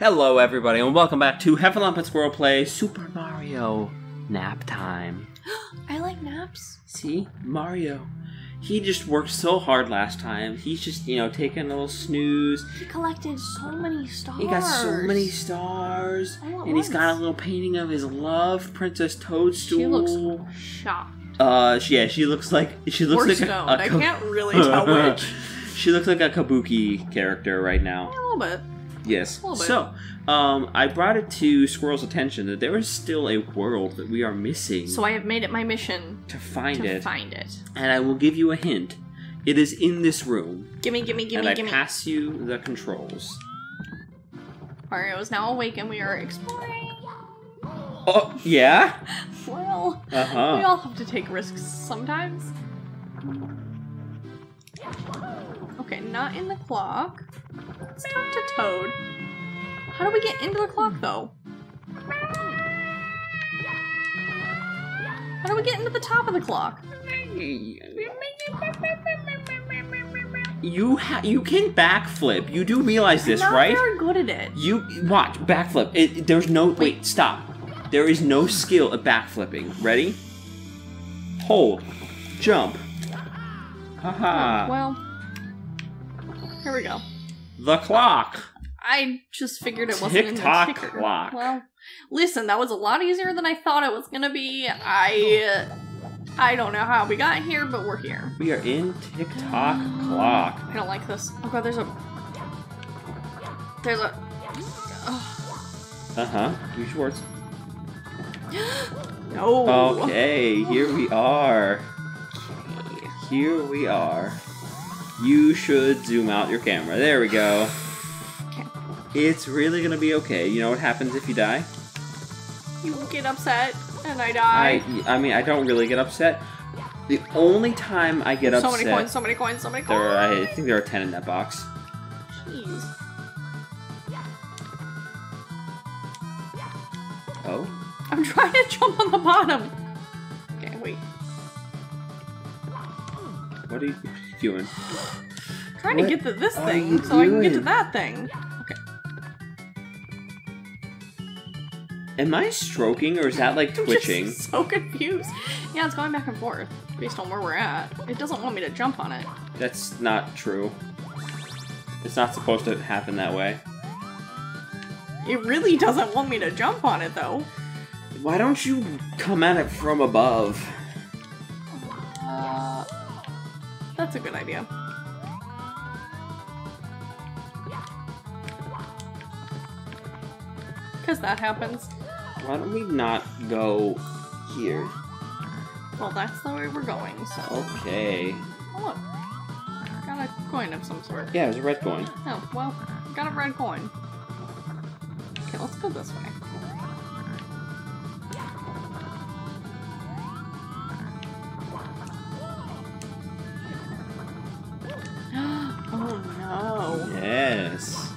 Hello everybody, and welcome back to Heffalump and Squirrel Play Super Mario Nap Time. I like naps. See? Mario. He just worked so hard last time. He's just, you know, taking a little snooze. He collected so many stars. He got so many stars. And he's got a little painting of his love, Princess Toadstool. She looks shocked. Yeah, she looks like stoned. I can't really tell which. She looks like a kabuki character right now. A little bit. Yes. So, I brought it to Squirrel's attention that there is still a world that we are missing. So I have made it my mission to find it. And I will give you a hint. It is in this room. Gimme. And I pass you the controls. Mario is now awake and we are exploring. Oh, yeah? Well, we all have to take risks sometimes. Okay, not in the clock. Let's talk to Toad. How do we get into the clock, though? How do we get into the top of the clock? You can backflip. You do realize this, right? I'm not very good at it. You watch backflip. There's no wait. Stop. There is no skill at backflipping. Ready? Hold. Jump. Haha. Oh, well, here we go. The clock. I just figured it wasn't in the ticker. Clock. Well, listen, that was a lot easier than I thought it was gonna be. I don't know how we got here, but we're here. We are in Tick Tock Clock. I don't like this. Oh god, there's a. Oh. Use your words. No. Okay, here we are. Okay. Here we are. You should zoom out your camera. There we go. Okay. It's really gonna be okay. You know what happens if you die? You get upset, and I die. I mean, I don't really get upset. The only time I get upset... So many coins. I think there are 10 in that box. Jeez. Oh? I'm trying to jump on the bottom. Okay, wait. What are you... doing? Trying to get to this thing so I can get to that thing. Okay. Am I stroking or is that like twitching? I'm just so confused. Yeah, it's going back and forth based on where we're at. It doesn't want me to jump on it. That's not true. It's not supposed to happen that way. It really doesn't want me to jump on it though. Why don't you come at it from above? That's a good idea. Because that happens. Why don't we not go here? Well, that's the way we're going, so... Okay. Oh, look. I got a coin of some sort. Yeah, it was a red coin. Oh, well, I got a red coin. Okay, let's go this way. Yes.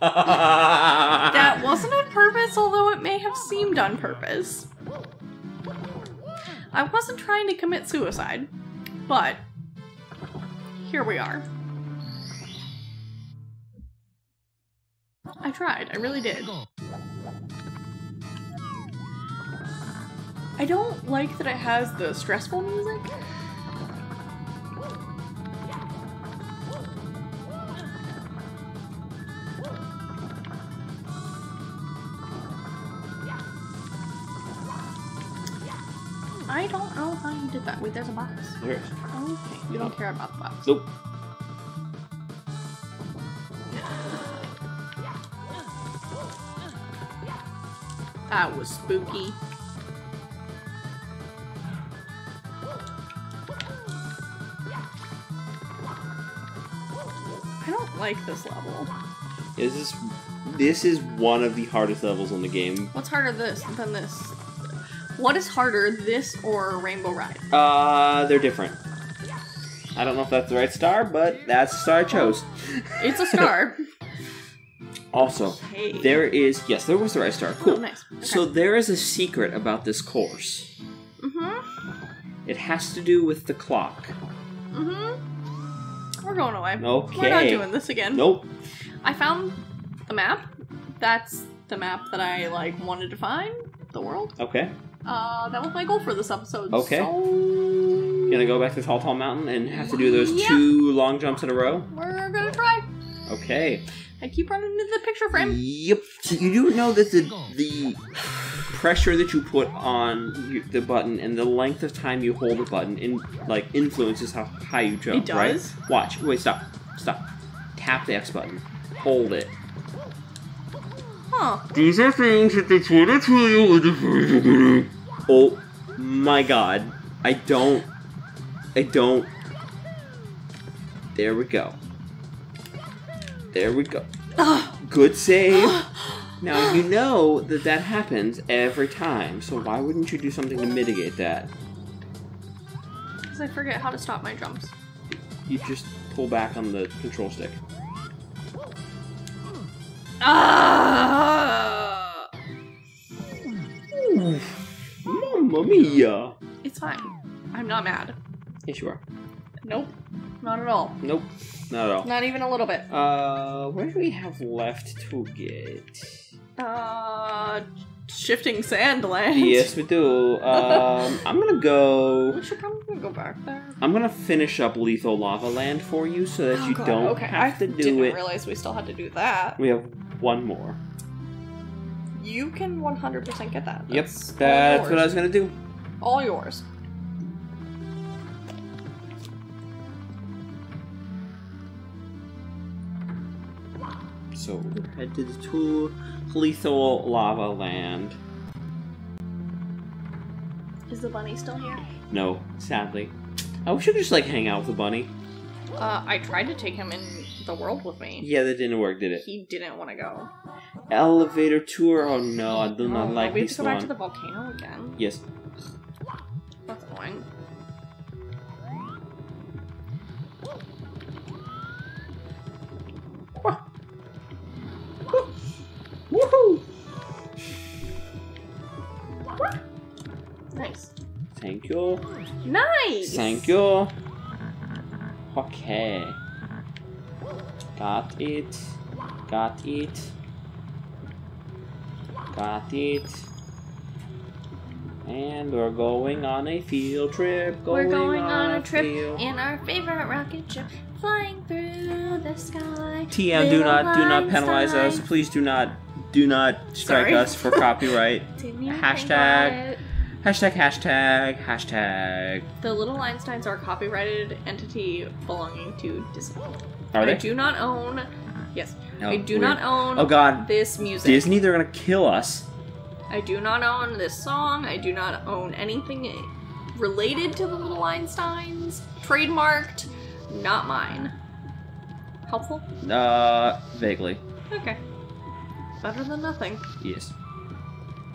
That wasn't on purpose, although it may have seemed on purpose. I wasn't trying to commit suicide, but here we are. I tried, I really did. I don't like that it has the stressful music. I don't know how you did that. Wait, there's a box. There is. Okay, you don't care about the box. Nope. That was spooky. I don't like this level. This is one of the hardest levels in the game. What's harder than this? What is harder, this or Rainbow Ride? They're different. I don't know if that's the right star, but that's the star I chose. It's a star. Also, okay. There was the right star. Cool. Oh, nice. Okay. So there is a secret about this course. Mm-hmm. It has to do with the clock. Mm-hmm. We're going away. Okay. We're not doing this again. Nope. I found the map. That's the map that I, like, wanted to find. The world. Okay. That was my goal for this episode. Okay. So... gonna go back to Tall Tall Mountain and have to do those two long jumps in a row? We're gonna try. Okay. I keep running into the picture frame. Yep. So you do know that the pressure that you put on the button and the length of time you hold the button influences how high you jump, right? It does. Right? Watch. Wait, stop. Stop. Tap the X button. Hold it. Huh. These are things that they try to tell you. Oh my god. I don't. There we go. There we go. Good save. Now you know that that happens every time, so why wouldn't you do something to mitigate that? Because I forget how to stop my jumps. You just pull back on the control stick. Mamma mia! It's fine. I'm not mad. Yes, you are. Nope. Not at all. Nope. Not at all. Not even a little bit. Where do we have left to get? Shifting Sand Land. Yes, we do. I'm gonna go... We should probably go back there. I'm gonna finish up Lethal Lava Land for you so that you don't have to do it. I didn't realize we still had to do that. We have one more. You can 100% get that. That's yep, that's what I was gonna do. All yours. So we'll head to Lethal Lava Land. Is the bunny still here? No, sadly. I wish I could just like hang out with the bunny. I tried to take him in the world with me. Yeah, that didn't work, did it? He didn't want to go. Elevator tour? Oh no, I do not like this one. We have to go back to the volcano again. Yes. That's annoying. Woohoo! Nice. Thank you. Nice! Thank you. Okay. Got it. Got it. Got it. And we're going on a field trip. We're going on a trip in our favorite rocket ship. Flying through the sky. TM, do not penalize us. Please do not strike us for copyright. hashtag. The Little Einsteins are a copyrighted entity belonging to Disney. Are they? I do not own. Yes. No, I do not own. Oh God. This music. Disney, they're gonna kill us. I do not own this song. I do not own anything related to the Little Einsteins. Trademarked. Not mine. Helpful? Vaguely. Okay. Better than nothing. Yes.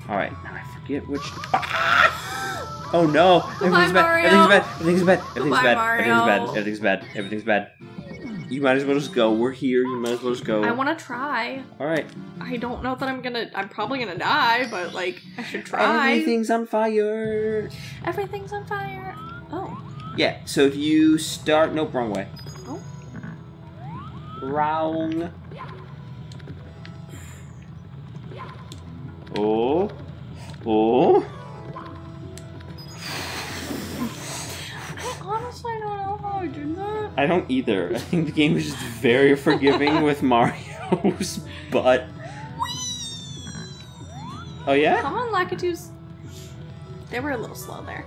Alright, now I forget which... Ah! Oh no! Everything's bad. Everything's bad. Everything's bad. Everything's bad. Everything's bad. Everything's bad. Everything's bad. You might as well just go. We're here. You might as well just go. I want to try. Alright. I don't know that I'm gonna... I'm probably gonna die, but like, I should try. Everything's on fire. Everything's on fire. Oh. Yeah, so if you start... Nope, wrong way. Oh. Wrong. Oh. Oh. I honestly don't know how I did that. I don't either. I think the game is just very forgiving with Mario's butt. Whee! Oh, yeah? Come on, Lakitu's. They were a little slow there.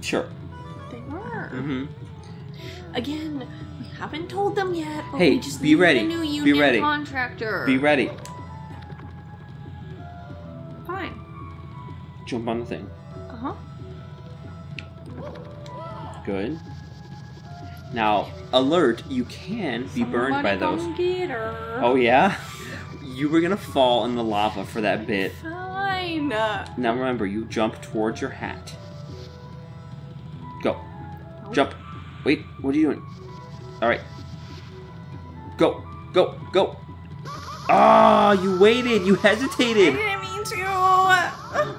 Sure. Mm-hmm. Again, we haven't told them yet. But hey, we just be ready. A new union be ready. Contractor. Be ready. Fine. Jump on the thing. Uh huh. Good. Now, alert! You can be burned by those. Get her. Oh yeah. You were gonna fall in the lava for that bit. Fine. Now remember, you jump towards your hat. Go. Jump. Wait, what are you doing? Alright. Go. Go. Go. Ah, you waited. You hesitated. I didn't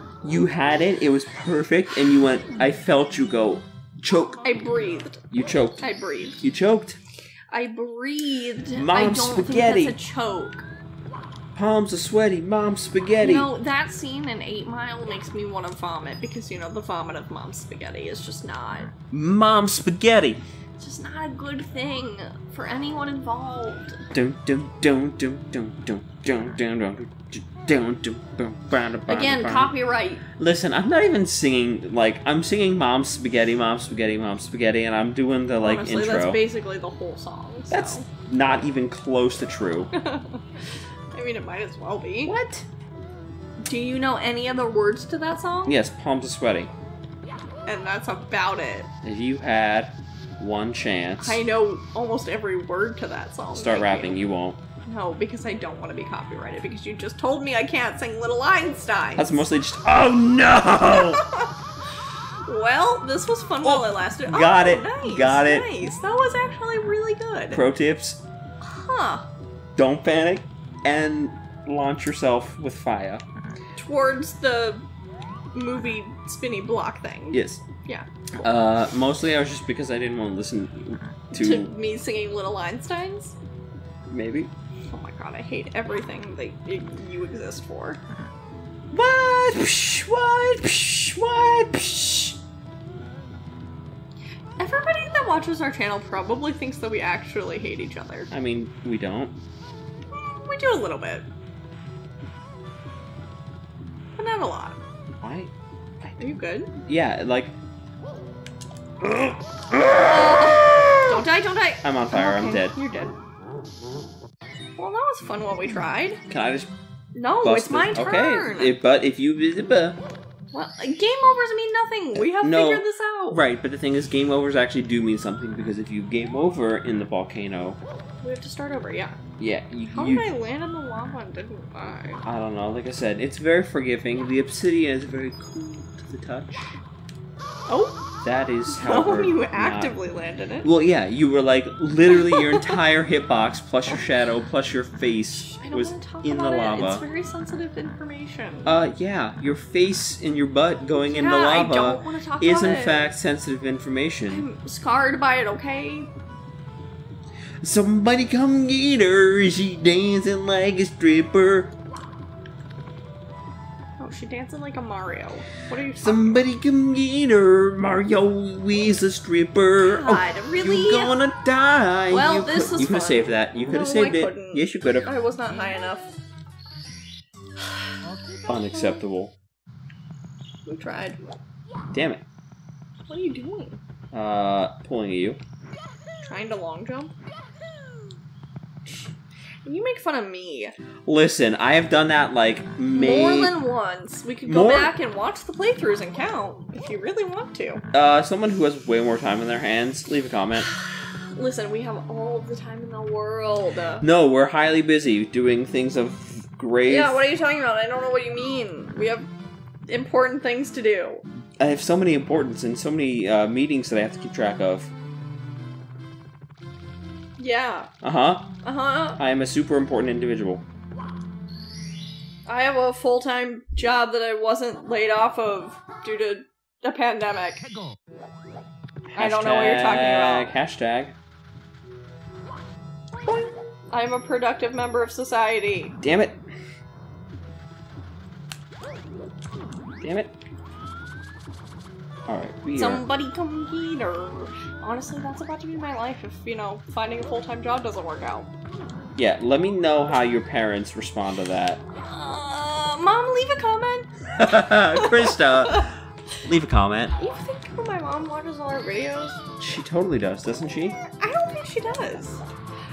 mean to. You had it. It was perfect. And you went, I felt you go. Choke. I breathed. You choked. I breathed. You choked. I breathed. Mom's spaghetti. I don't think that's a choke. Palms are sweaty. Mom's spaghetti. You know, that scene in 8 Mile makes me want to vomit because, you know, the vomit of Mom's spaghetti is just not... Mom's spaghetti! It's just not a good thing for anyone involved. Again, copyright. Listen, I'm not even singing, like, I'm singing Mom's Spaghetti, Mom's Spaghetti, Mom's Spaghetti, and I'm doing the, like, honestly, intro. That's basically the whole song. So. That's not even close to true. I mean, it might as well be. What? Do you know any other words to that song? Yes, Palms Are Sweaty. And that's about it. If you had one chance. I know almost every word to that song. Start rapping, you won't. No, because I don't want to be copyrighted, because you just told me I can't sing Little Einsteins. That's mostly just, oh no! Well, this was fun while it lasted. Got it, nice, got it. Nice. That was actually really good. Pro tips. Huh. Don't panic and launch yourself with fire. Towards the movie spinny block thing. Yes. Yeah. Cool. Mostly I was just because I didn't want to listen to me singing Little Einsteins? Maybe. Oh my god, I hate everything that you exist for. What? Psh, what? Psh, what? Psh. Everybody that watches our channel probably thinks that we actually hate each other. I mean, we don't. We do a little bit. But not a lot. Why? Are you good? Yeah, like... don't die, don't die! I'm on fire, okay. I'm dead. You're dead. Well, that was fun while we tried. Can I just... No, it's my turn! Okay, but if you... Well, game overs mean nothing! We have figured this out! Right, but the thing is, game overs actually do mean something, because if you game over in the volcano... We have to start over, yeah. Yeah, how did I land in the lava and didn't die? I don't know, like I said, it's very forgiving. The obsidian is very cool to the touch. Oh! That is how you actively landed it. Well, yeah, you were like literally your entire hitbox plus your shadow plus your face was in the lava. It's very sensitive information. Yeah, your face and your butt going in the lava is in fact sensitive information. I'm scarred by it, okay? Somebody come get her, she dancing like a stripper. She's dancing like a Mario. What are you? Somebody come get her. Mario is a stripper. God, really? You're gonna die. Well, you this was fun. You could have saved that. You could have saved it. Couldn't. Yes, you could have. I was not high enough. Unacceptable. We tried. Damn it. What are you doing? Pulling at you. Trying to long jump? You make fun of me. Listen, I have done that like more than once. We could go back and watch the playthroughs and count if you really want to. Someone who has way more time in their hands, leave a comment. Listen, we have all the time in the world. No, we're highly busy doing things of grave. Yeah, what are you talking about? I don't know what you mean. We have important things to do. I have so many importance and so many meetings that I have to keep track of. Yeah. Uh-huh. Uh-huh. I am a super important individual. I have a full-time job that I wasn't laid off of due to the pandemic. Hashtag, I don't know what you're talking about. Hashtag. I'm a productive member of society. Damn it. Damn it. Alright, we Somebody come get her. Honestly, that's about to be my life if, you know, finding a full-time job doesn't work out. Yeah, let me know how your parents respond to that. Mom, leave a comment! Krista, leave a comment. You think my mom watches all our videos? She totally does, doesn't she? I don't think she does.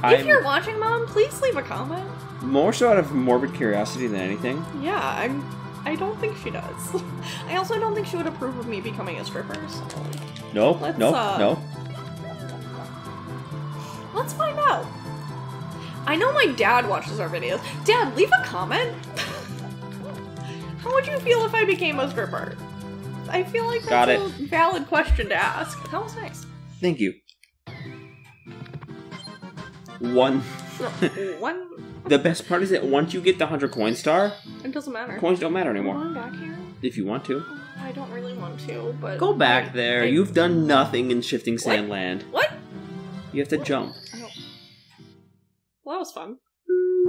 If you're watching, Mom, please leave a comment. More so out of morbid curiosity than anything. Yeah, I don't think she does. I also don't think she would approve of me becoming a stripper, so... Nope, no. Let's find out. I know my dad watches our videos. Dad, leave a comment! How would you feel if I became a stripper? I feel like that's a valid question to ask. That was nice. Thank you. The best part is that once you get the 100 coin star... It doesn't matter. Coins don't matter anymore. Can I go back here? If you want to. I don't really want to, but... Go back there. You've done nothing in Shifting Sand Land. What? You have to jump. I don't... Well, that was fun.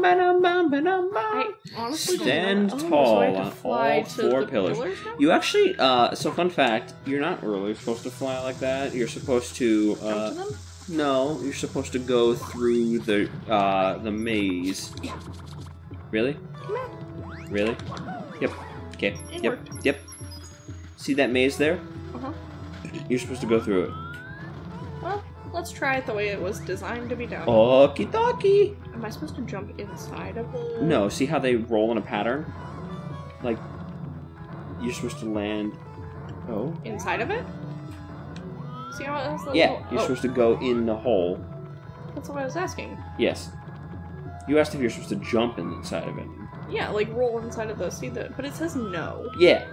I honestly stand tall on all four pillars. You actually, so fun fact, you're not really supposed to fly like that. You're supposed to, them? No, you're supposed to go through the maze. Yeah. Really? Really? Yep. Okay. Yep. Yep. See that maze there? Uh-huh. You're supposed to go through it. Well, let's try it the way it was designed to be done. Okie dokie! Am I supposed to jump inside of the... No, see how they roll in a pattern? Like, you're supposed to land... Oh? Inside of it? See how it has the yeah, little... you're supposed to go in the hole. That's what I was asking. Yes. You asked if you're supposed to jump inside of it. Yeah, like roll inside of the... See the... But it says no. Yeah.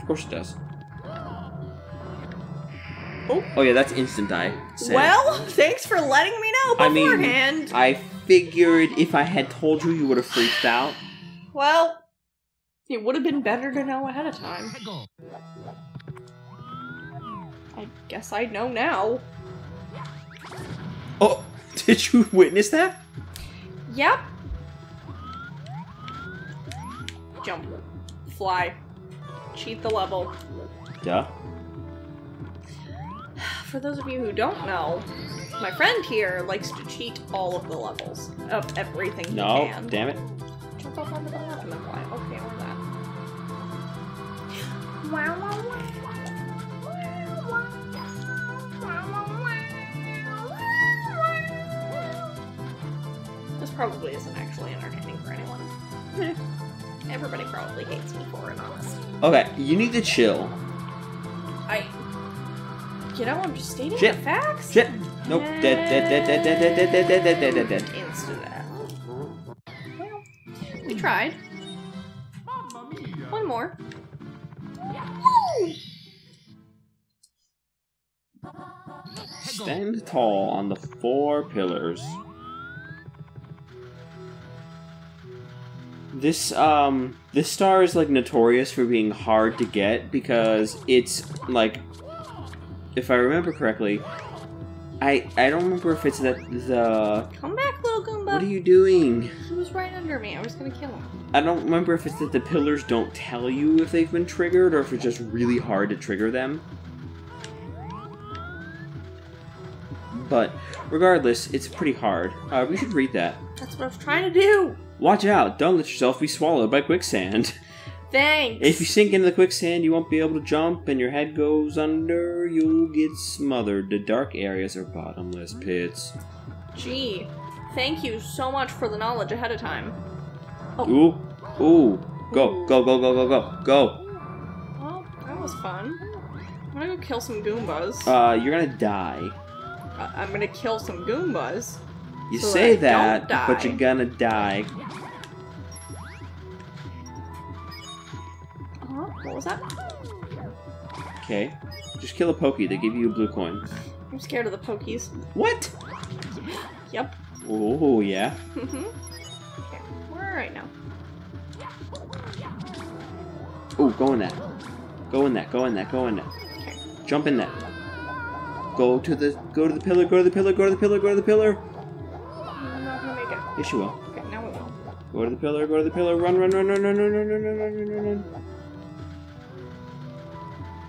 Of course it does. Oh, oh yeah, that's instant die. Same. Well, thanks for letting me know beforehand. I mean, I figured if I had told you, you would have freaked out. Well, it would have been better to know ahead of time. I guess I know now. Oh, did you witness that? Yep. Jump. Fly. Cheat the level. Duh. For those of you who don't know, my friend here likes to cheat all of the levels of everything he can. No, damn it. Jump up onto the left and then fly. Okay, all that. Wow, wow, wow. This probably isn't actually entertaining for anyone. Everybody probably hates me for it, honestly. Okay, you need to chill. You know, I'm just stating the facts. Shit. Nope. Dead. Instant death. Well, we tried. One more. Stand tall on the four pillars. This, this star is, like, notorious for being hard to get because it's, like... If I remember correctly, I don't remember if it's that the... Come back, little Goomba! What are you doing? He was right under me. I was gonna kill him. I don't remember if it's that the pillars don't tell you if they've been triggered, or if it's just really hard to trigger them. But, regardless, it's pretty hard. We should read that. That's what I was trying to do! Watch out! Don't let yourself be swallowed by quicksand. Thanks! If you sink into the quicksand, you won't be able to jump, and your head goes under, you'll get smothered. The dark areas are bottomless pits. Gee, thank you so much for the knowledge ahead of time. Oh. Ooh, ooh, go, go, go, go, go, go, go. Well, that was fun. I'm gonna go kill some Goombas. You're gonna die. I'm gonna kill some Goombas. You so say that, but you're gonna die. What was that? Okay. Just kill a Pokey. They give you a blue coin. I'm scared of the Pokeys. What? Yep. Oh, yeah. Mm-hmm. Okay. We're alright now. Oh, go in that. Go in that. Go in that. Go in that. Okay. Jump in that. Go to the pillar. Go to the pillar. Go to the pillar. Go to the pillar. I'm not gonna make it. Yes, you will. Okay, now we will. Go to the pillar. Go to the pillar. Run, run, run, run, run, run, run, run, run, run, run, run.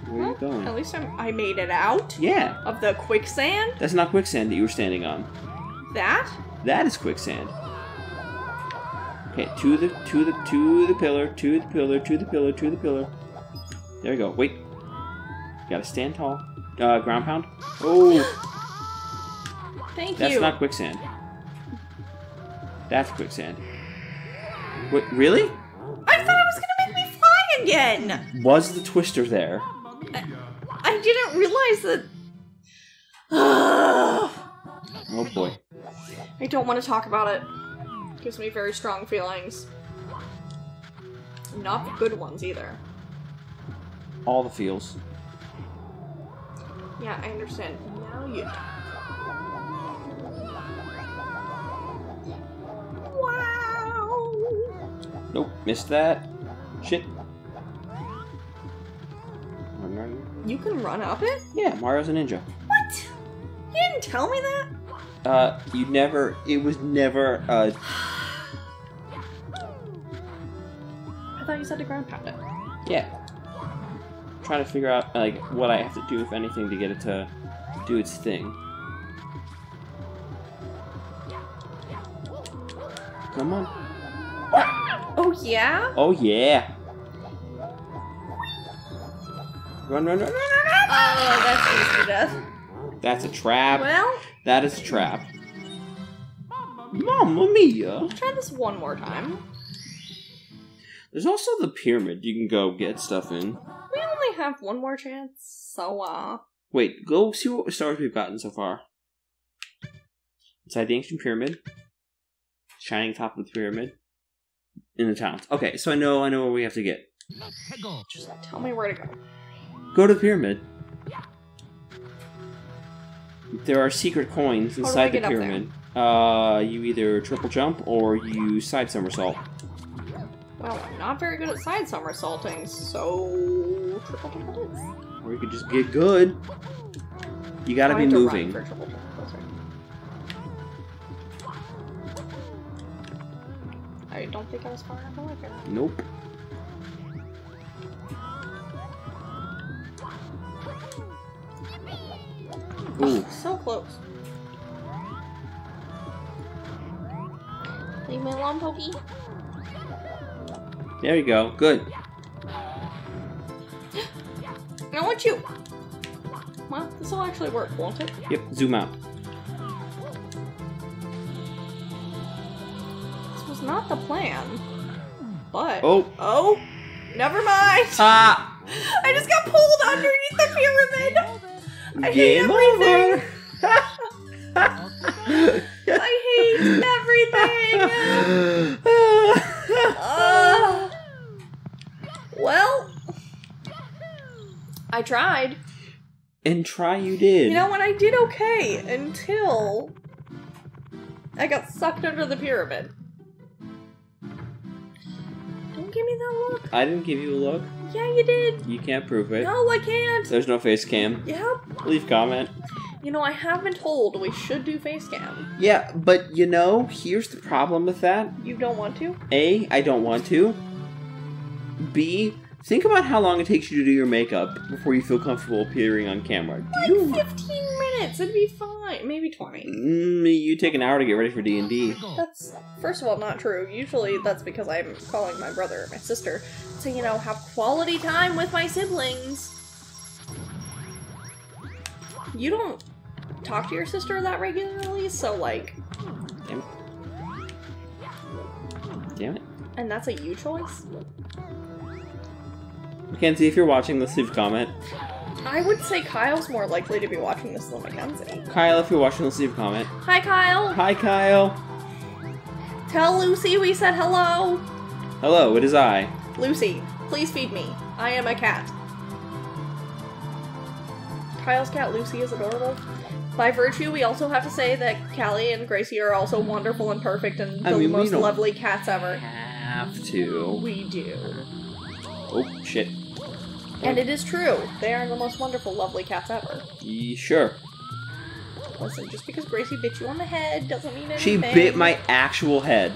Where are you going? At least I made it out. Yeah. Of the quicksand. That's not quicksand that you were standing on. That? That is quicksand. Okay, to the pillar, to the pillar, to the pillar, to the pillar. There you go. Wait. You gotta stand tall. Ground pound. Oh. Thank you. That's not quicksand. That's quicksand. Wait, really? I thought it was gonna make me fly again. Was the twister there? I didn't realize that... Oh boy. I don't want to talk about it. It gives me very strong feelings. Not good ones either. All the feels. Yeah, I understand. Now you... Wow! Nope, missed that. Shit. You can run up it? Yeah, Mario's a ninja. What? You didn't tell me that? It was never I thought you said to ground pound it. Yeah. I'm trying to figure out, like, what I have to do, if anything, to get it to do its thing. Come on. Oh, yeah? Oh, yeah. Run, run, run, run, run, run. Oh, that's easy to death. That's a trap. Well? That is a trap. Mamma mia. Let's try this one more time. There's also the pyramid you can go get stuff in. We only have one more chance, so wait, go see what stars we've gotten so far. Inside the ancient pyramid. Shining top of the pyramid. In the towns. Okay, so I know where we have to get. Just tell me where to go. Go to the pyramid. There are secret coins inside the pyramid. You either triple jump or you side somersault. Well, I'm not very good at side somersaulting, so triple jump it is. Or you could just get good. You gotta be moving. Run for triple jump. That's right. I don't think I was far enough away from it. Nope. Ooh. So close. Leave me alone, Pokey. There you go. Good. I want you. Well, this will actually work, won't it? Yep. Zoom out. This was not the plan, but oh, never mind. Ah! I just got pulled underneath the pyramid. I hate everything. I hate everything. Well, I tried. And try you did. You know what? I did okay until I got sucked under the pyramid. Don't give me that look. I didn't give you a look. Yeah, you did. You can't prove it. No, I can't. There's no face cam. Yep. Leave comment. You know, I have been told we should do face cam. Yeah, but you know, here's the problem with that. You don't want to? A, I don't want to. B, think about how long it takes you to do your makeup before you feel comfortable appearing on camera. Like 15 minutes, it'd be fine. Maybe 20. You take an hour to get ready for D&D. That's, first of all, not true. Usually that's because I'm calling my brother or my sister to, you know, have quality time with my siblings. You don't talk to your sister that regularly, so, like... Damn it. Damn it. And that's a you choice? Mackenzie, if you're watching this, leave a comment. I would say Kyle's more likely to be watching this than Mackenzie. Kyle, if you're watching this, leave a comment. Hi, Kyle! Hi, Kyle! Tell Lucy we said hello! Hello, it is I. Lucy, please feed me. I am a cat. Kyle's cat, Lucy, is adorable. By virtue, we also have to say that Callie and Gracie are also wonderful and perfect and the most lovely cats ever. Have to. We do. Oh, shit. And it is true. They are the most wonderful, lovely cats ever. Sure. Listen, just because Gracie bit you on the head doesn't mean anything. She bit my actual head.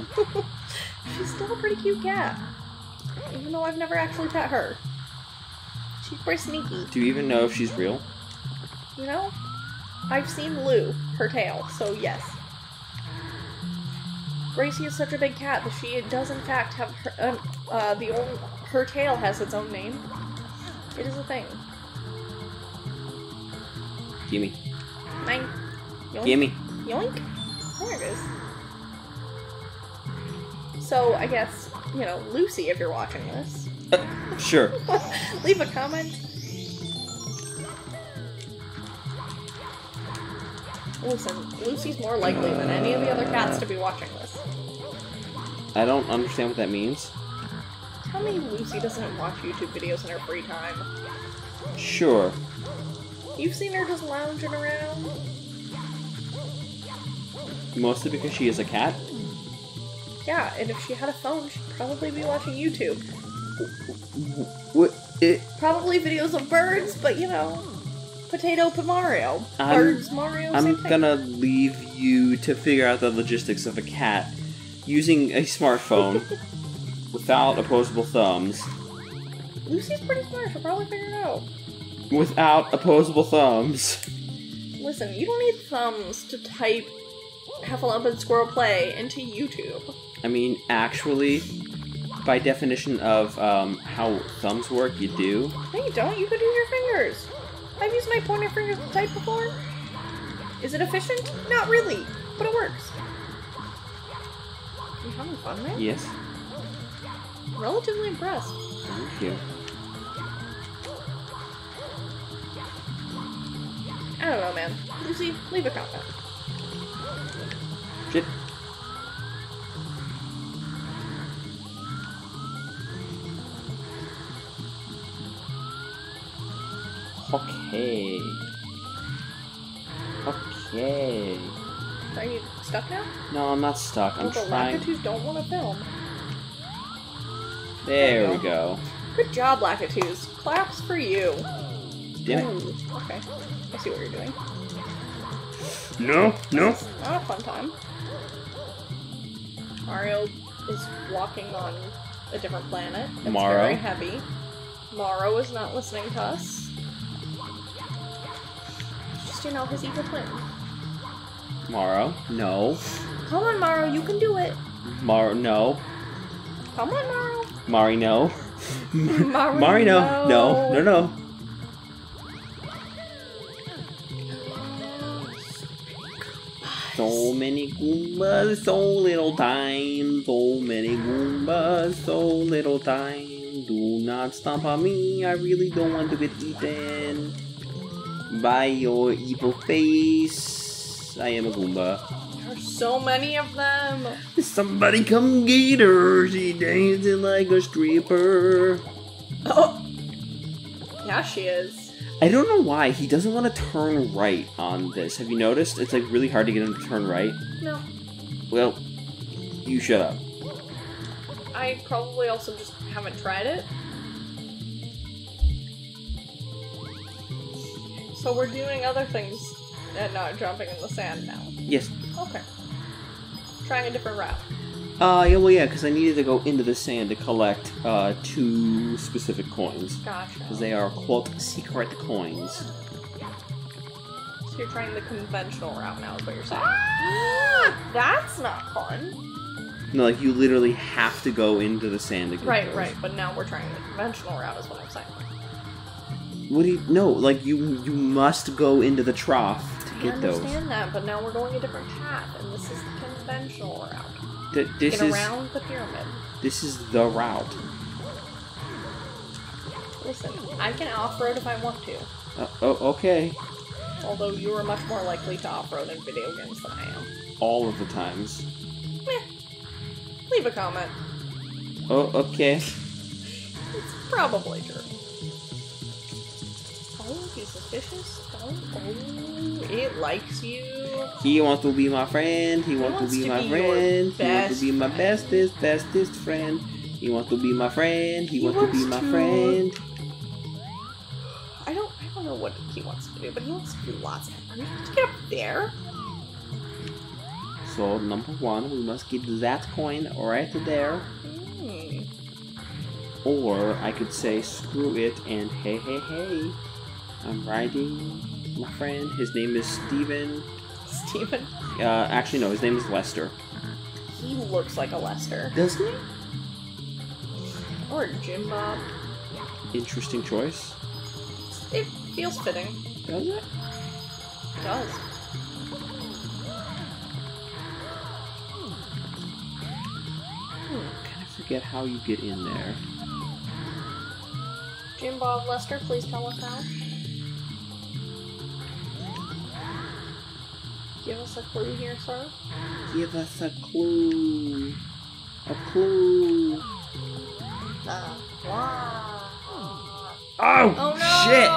She's still a pretty cute cat. Even though I've never actually pet her. She's pretty sneaky. Do you even know if she's real? You know, I've seen Lou, her tail, so yes. Gracie is such a big cat that she does in fact have her, her tail has its own name. It is a thing. Gimme. Mine. Yoink. Gimme. Yoink. There it is. So I guess, you know, Lucy, if you're watching this. Sure. Leave a comment. Listen, Lucy's more likely than any of the other cats to be watching this. I don't understand what that means. Tell me Lucy doesn't watch YouTube videos in her free time. Sure. You've seen her just lounging around? Mostly because she is a cat? Yeah, and if she had a phone, she'd probably be watching YouTube. What? Probably videos of birds, but you know. Potato Mario. I'm gonna leave you to figure out the logistics of a cat using a smartphone without opposable thumbs. Lucy's pretty smart. She'll probably figure it out. Without opposable thumbs. Listen, you don't need thumbs to type Heffalump and Squirrel Play into YouTube. I mean, actually, by definition of how thumbs work, you do. No, you don't. You could use your fingers. I've used my pointer fingers to type before. Is it efficient? Not really, but it works. You having fun, man? Yes. Relatively impressed. Thank you. I don't know, man. Lucy, leave a comment. Shit. Okay. Okay. Are you stuck now? No, I'm not stuck. I'm trying. The Lakitu's don't want to film. There we go. Good job, Lakitu's. Claps for you. Damn it. Okay. I see what you're doing. No, no. It's not a fun time. Mario is walking on a different planet. It's very heavy. Mario is not listening to us. Now his evil twin. Mario, no. Come on, Mario, you can do it. Mario, no. Come on, Mario. Mario, no. Mario, no. No, no, no. So many Goombas, so little time. So many Goombas, so little time. Do not stomp on me, I really don't want to get eaten. By your evil face. I am a Goomba. There are so many of them. Somebody come get her. She dancing like a stripper. Oh. Yeah, she is. I don't know why. He doesn't want to turn right on this. Have you noticed? It's like really hard to get him to turn right. No. Well, you shut up. I probably also just haven't tried it. So we're doing other things and not jumping in the sand now. Yes. Okay. Trying a different route. Yeah, well, yeah, because I needed to go into the sand to collect 2 specific coins. Gotcha. Because they are, quote, secret coins. So you're trying the conventional route now, is what you're saying. Ah! That's not fun. No, like, you literally have to go into the sand to get those. Right, but now we're trying the conventional route is what I'm saying. What do you... No, like, you must go into the trough to get those. I understand that, but now we're going a different path, and this is the conventional route. This is around the pyramid. This is the route. Listen, I can off-road if I want to. Oh, okay. Although you are much more likely to off-road in video games than I am. All of the times. Meh. Leave a comment. Oh, okay. It's probably true. Oh, he's suspicious. Oh, it likes you. He wants to be my friend. He wants to be my friend. He wants to be my bestest friend. He wants to be my friend. He wants to be my friend. I don't know what he wants to do, but he wants to do lots of things. Get up there. So, number 1, we must get that coin right there. Mm. Or I could say, screw it and hey. I'm riding my friend. His name is Steven. Steven? Actually, no. His name is Lester. He looks like a Lester. Doesn't he? Or a Jim Bob. Interesting choice. It feels fitting. Does it? It does. I kind of forget how you get in there. Jim Bob Lester, please tell us how. Give us a clue here, sir. Give us a clue. A clue. Wow. Oh no! Shit!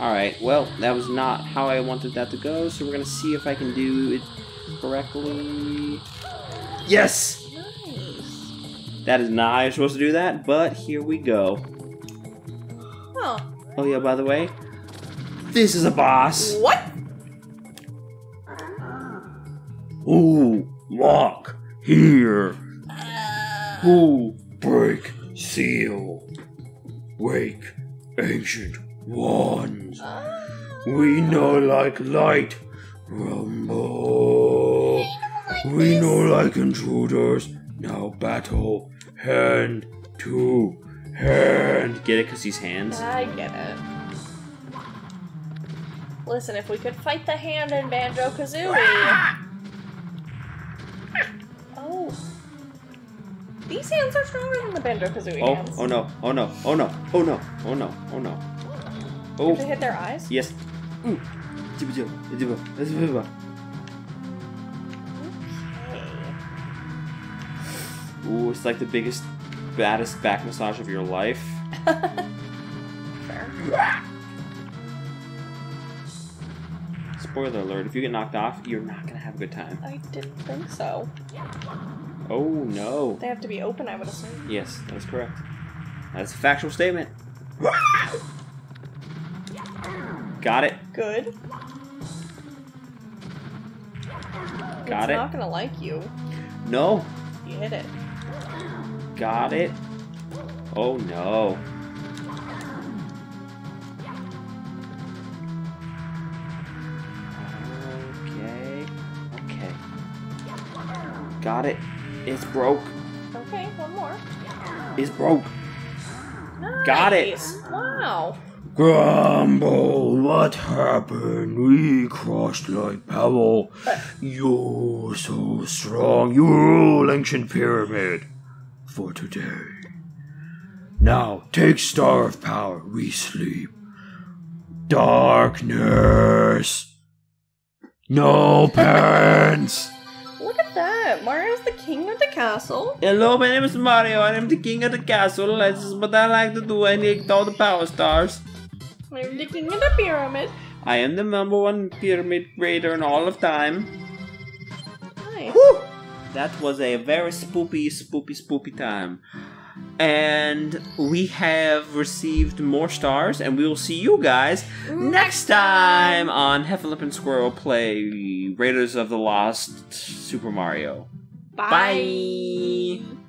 Alright, well, that was not how I wanted that to go, so we're gonna see if I can do it correctly. Yes! That is not how you're supposed to do that, but here we go. Huh. Oh yeah, by the way, this is a boss. What? Ooh, lock here. Ooh, break seal. Wake ancient wands. We know like light. Rumble. We know like intruders. Now battle. Hand to hand. Get it? Because he's hands? I get it. Listen, if we could fight the hand in Banjo-Kazooie. Oh. These hands are stronger than the Banjo-Kazooie hands. Oh no, oh no, oh no, oh no, oh no, oh no. Oh. Did they hit their eyes? Yes. Ooh. Ooh, it's like the biggest, baddest back massage of your life. Fair. Spoiler alert, if you get knocked off, you're not going to have a good time. I didn't think so. Oh, no. They have to be open, I would assume. Yes, that's correct. That's a factual statement. Got it. Good. Got it. It's not going to like you. No. You hit it. Got it. Oh, no. Okay. Okay. Got it. It's broke. Okay, one more. It's broke. Nice. Got it. Wow. Grumble, what happened? We crushed like pebble. You're so strong. You rule ancient pyramid for today. Now take star of power. We sleep. Darkness. No parents. Look at that. Mario's the king of the castle. Hello, my name is Mario. I am the king of the castle. This is what I like to do. I need all the power stars. I'm the king of the pyramid. I am the #1 pyramid raider in all of time. Nice. Whew! That was a very spoopy time. And we have received more stars, and we will see you guys next time on Heffalump and Squirrel Play Raiders of the Lost Super Mario. Bye! Bye.